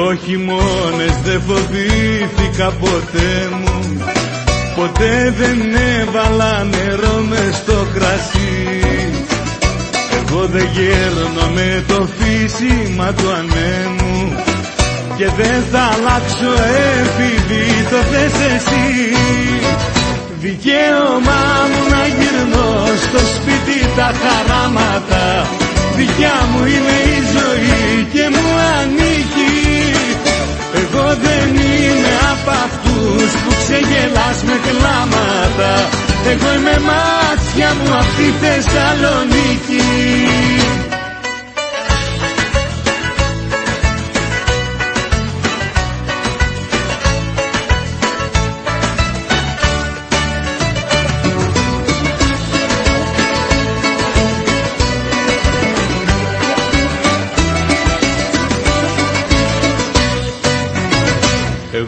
Εγώ χειμώνες δεν φοβήθηκα ποτέ μου. Ποτέ δεν έβαλα νερό μες στο κρασί. Εγώ δεν γέρνω με το φύσιμα του ανέμου και δεν θα αλλάξω επειδή το θες εσύ. Δικαίωμά μου να γυρνώ στο σπίτι τα χαράματα, δικιά μου είναι η ζωή και μου ανήκει. Εγώ δεν είμαι απ' αυτούς που ξεγελάς με κλάματα, εγώ είμαι μάτια μου απ' τη Θεσσαλονίκη.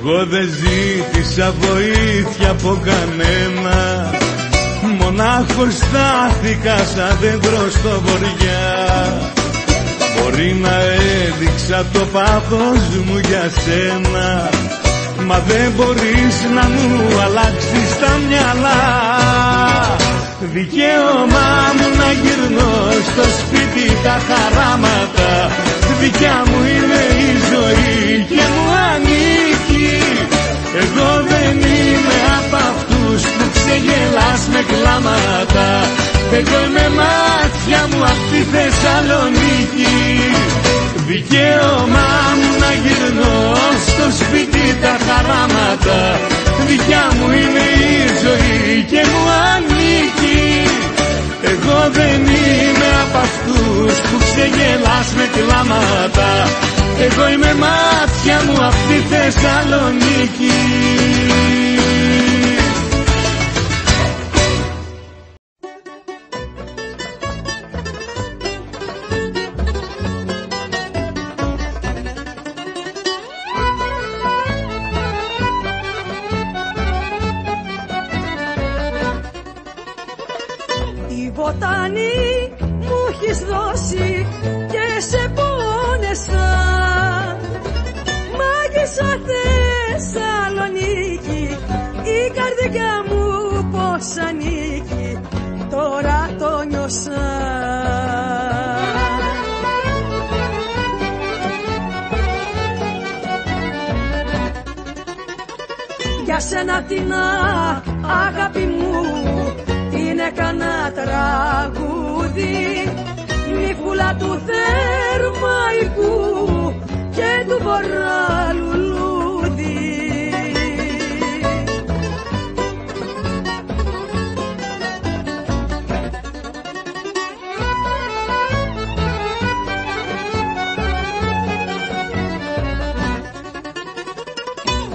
Εγώ δεν ζήτησα βοήθεια από κανένα, μονάχος στάθηκα σαν δέντρο στο βοριά. Μπορεί να έδειξα το πάθος μου για σένα, μα δεν μπορείς να μου αλλάξεις τα μυαλά. Δικαίωμά μου να γυρνώ στο σπίτι τα χαράματα, δικιά μου είναι η ζωή και μου ανήκει. Εγώ δεν είμαι απ' αυτούς που ξεγελάς με κλάματα, εγώ είμαι μάτια μου απ' τη Θεσσαλονίκη. Δικαίωμά μου να γυρνώ στο σπίτι τα χαράματα, δικιά μου είναι η ζωή και μου ανήκει. Εγώ δεν είμαι απ' αυτούς που ξεγελάς με κλάματα, εγώ είμαι μάτια μου απ' τη Θεσσαλονίκη. Η βοτανή μου έχεις δώσει και σε πόνεσα. Μάγισσα Θεσσαλονίκη, η καρδιά μου πως ανήκει, τώρα το νιώσα. Για σένα την αγάπη μου την έκανα τραγούδι, νύφουλα του Θερμαϊκού και του βορρά λουλούδι.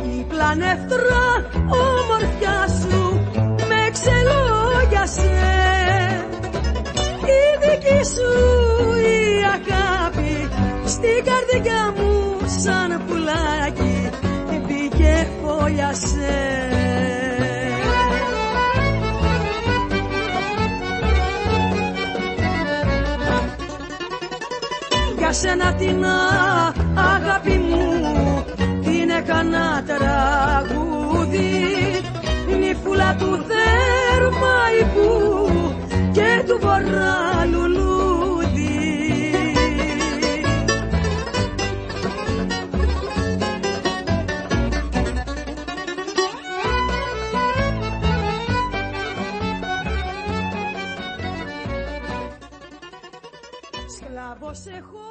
Η πλανεύτρα ομορφιά σου με ξελόγιασε, η δική σου η αγάπη στην καρδιά μου σαν πουλάκι μπήκε φόλιασε. Για σένα την αγάπη μου την έκανα τραγούδι, νύφουλα του Θερμαϊκού και του βορρά λουλούδι. Σκλάβος έχω